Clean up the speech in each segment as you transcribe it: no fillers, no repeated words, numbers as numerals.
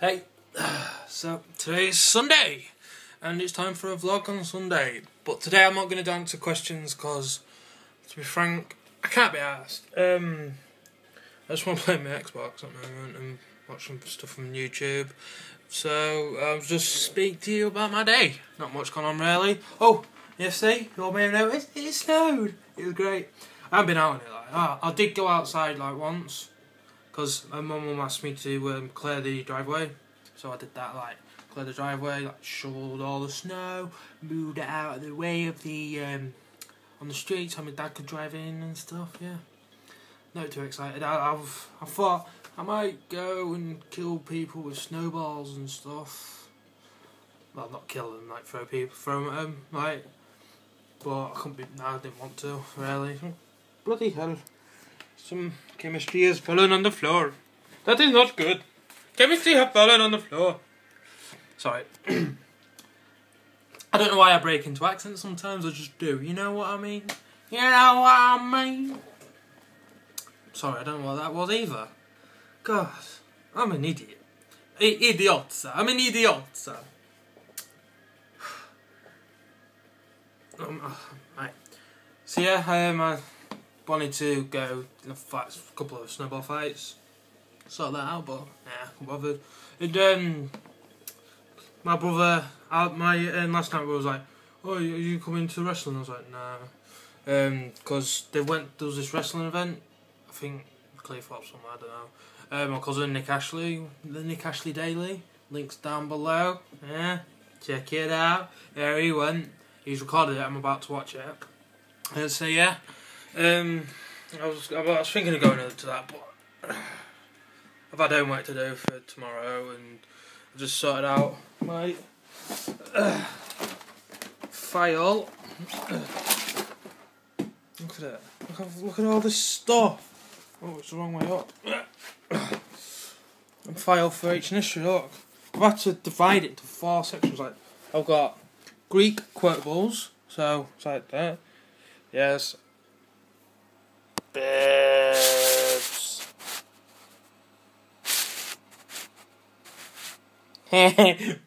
Hey, so today's Sunday, and it's time for a vlog on Sunday. But today I'm not going to answer questions because, to be frank, I can't be arsed. I just want to play my Xbox at the moment and watch some stuff from YouTube. So I'll just speak to you about my day. Not much going on really. Oh, you see, you all may have noticed it snowed. It was great. I haven't been out in it like that. I did go outside like once, because my mum asked me to clear the driveway, so I did that, like, clear the driveway, like, shoveled all the snow, moved it out of the way of the, on the street so my dad could drive in and stuff, yeah. Not too excited. I thought I might go and kill people with snowballs and stuff. Well, not kill them, like, throw them at them, like, but I couldn't be, no, I didn't want to, really. Bloody hell. Some chemistry has fallen on the floor. That is not good. Chemistry have fallen on the floor. Sorry. I don't know why I break into accents sometimes. I just do. You know what I mean? You know what I mean? Sorry, I don't know what that was either. God, I'm an idiot. Idiotza. I'm an idiotza. Right. So yeah, I wanted to go in a couple of snowball fights, sort that out, but nah, I'm bothered. And my brother, last night, was like, "Oh, are you coming to wrestling?" I was like, "Nah," because there was this wrestling event. I think Claythorpe somewhere, I don't know. My cousin Nickashley, the Nickashley Daily, links down below. Yeah, check it out. There he went. He's recorded it. I'm about to watch it. And so yeah. I was thinking of going to that, but I've had homework to do for tomorrow, and I just sorted out my file. Look at it! Look at all this stuff. Oh, it's the wrong way up. And file for each history. Look, I've had to divide it into four sections. Like, I've got Greek quotables, so it's like that. Yes. Babs.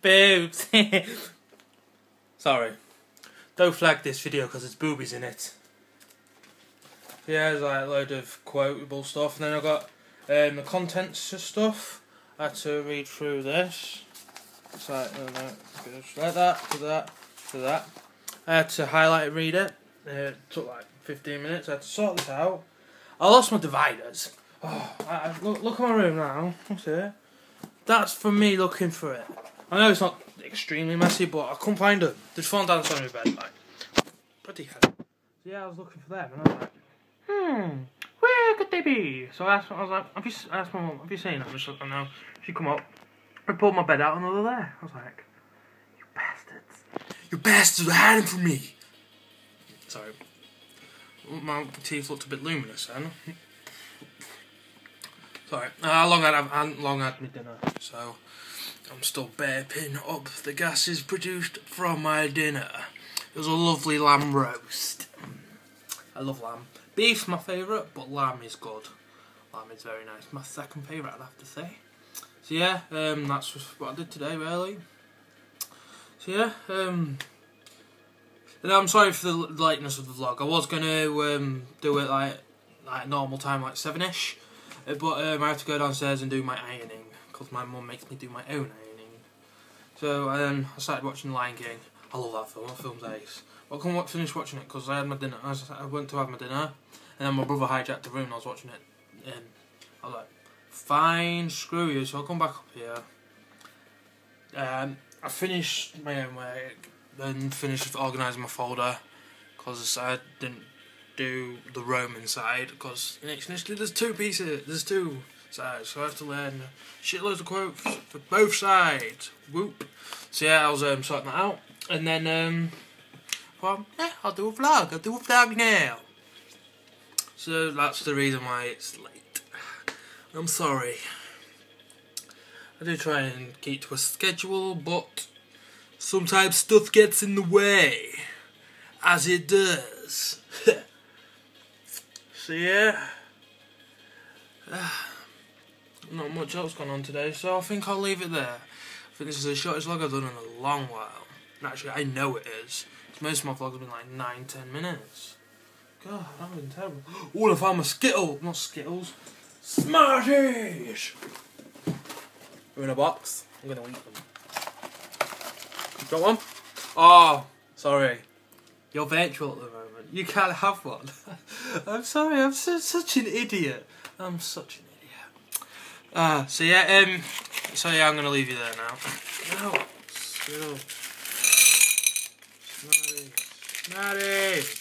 Boobs. Sorry. Don't flag this video because there's boobies in it. Yeah, there's like a load of quotable stuff, and then I've got the contents of stuff. I had to read through this. It's like, just like that, to that, to that. I had to highlight and read it. It took like 15 minutes. I had to sort this out. I lost my dividers. Oh, look at my room now. That's it. That's for me looking for it. I know it's not extremely messy, but I couldn't find them. They'd fallen down on my bed, like. Bloody hell. Yeah, I was looking for them, and I was like, where could they be? So I asked my mum, have you seen them? Just looking now. She come up. I pulled my bed out, and they were there. I was like, you bastards! You bastards are hiding from me. Sorry. My teeth looked a bit luminous then. Sorry, I hadn't long had my dinner, so I'm still burping up the gases produced from my dinner. It was a lovely lamb roast. I love lamb. Beef's my favourite, but lamb is good. Lamb is very nice. My second favourite, I'd have to say. So yeah, that's what I did today really. So yeah, And I'm sorry for the lightness of the vlog. I was going to do it like normal time, like 7ish. But I have to go downstairs and do my ironing, because my mum makes me do my own ironing. So I started watching Lion King. I love that film. That film's ace. But I couldn't finish watching it because I had my dinner. I went to have my dinner, and then my brother hijacked the room and I was watching it. And I was like, fine, screw you. So I'll come back up here. I finished my own work. Then finished organising my folder, because I didn't do the Roman side, because initially there's two pieces, there's two sides, so I have to learn shitloads of quotes for both sides. Whoop. So yeah, I was sorting that out, and then well, yeah, I'll do a vlog now. So that's the reason why it's late. I'm sorry. I do try and keep to a schedule, but sometimes stuff gets in the way, as it does. So yeah, not much else going on today, so I think I'll leave it there. I think this is the shortest vlog I've done in a long while. And actually, I know it is. Most of my vlogs have been like 9–10 minutes. God, I've been terrible. Oh, I found my Skittle! Not Skittles. Smarties! They're in a box. I'm going to eat them. You got one? Oh, sorry. You're virtual at the moment. You can't have one. I'm sorry, I'm such an idiot. I'm such an idiot. So yeah, I'm going to leave you there now. No. Skittle. Smarties!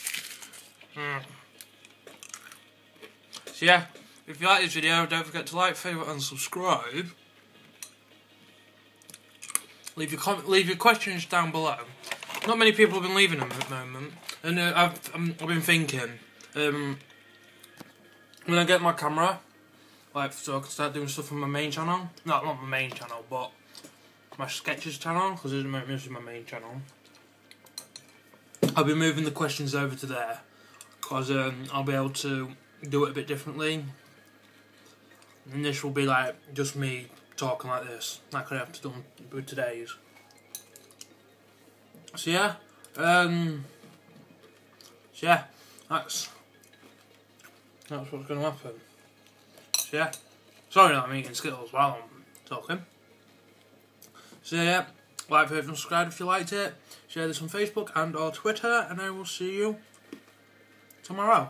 So yeah, if you like this video, don't forget to like, favourite and subscribe. Leave your questions down below. Not many people have been leaving them at the moment, and I've been thinking when I get my camera, like, so I can start doing stuff on my main channel. No, not my main channel, but my sketches channel, because this is my main channel. I'll be moving the questions over to there, because I'll be able to do it a bit differently, and this will be like just me talking like this, like I have to do with today's. So yeah, that's what's going to happen. So yeah, sorry that I'm eating Skittles while I'm talking. So yeah, like, favorite and subscribe if you liked it, share this on Facebook and or Twitter, and I will see you tomorrow.